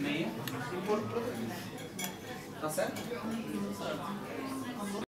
Meia. Tá certo?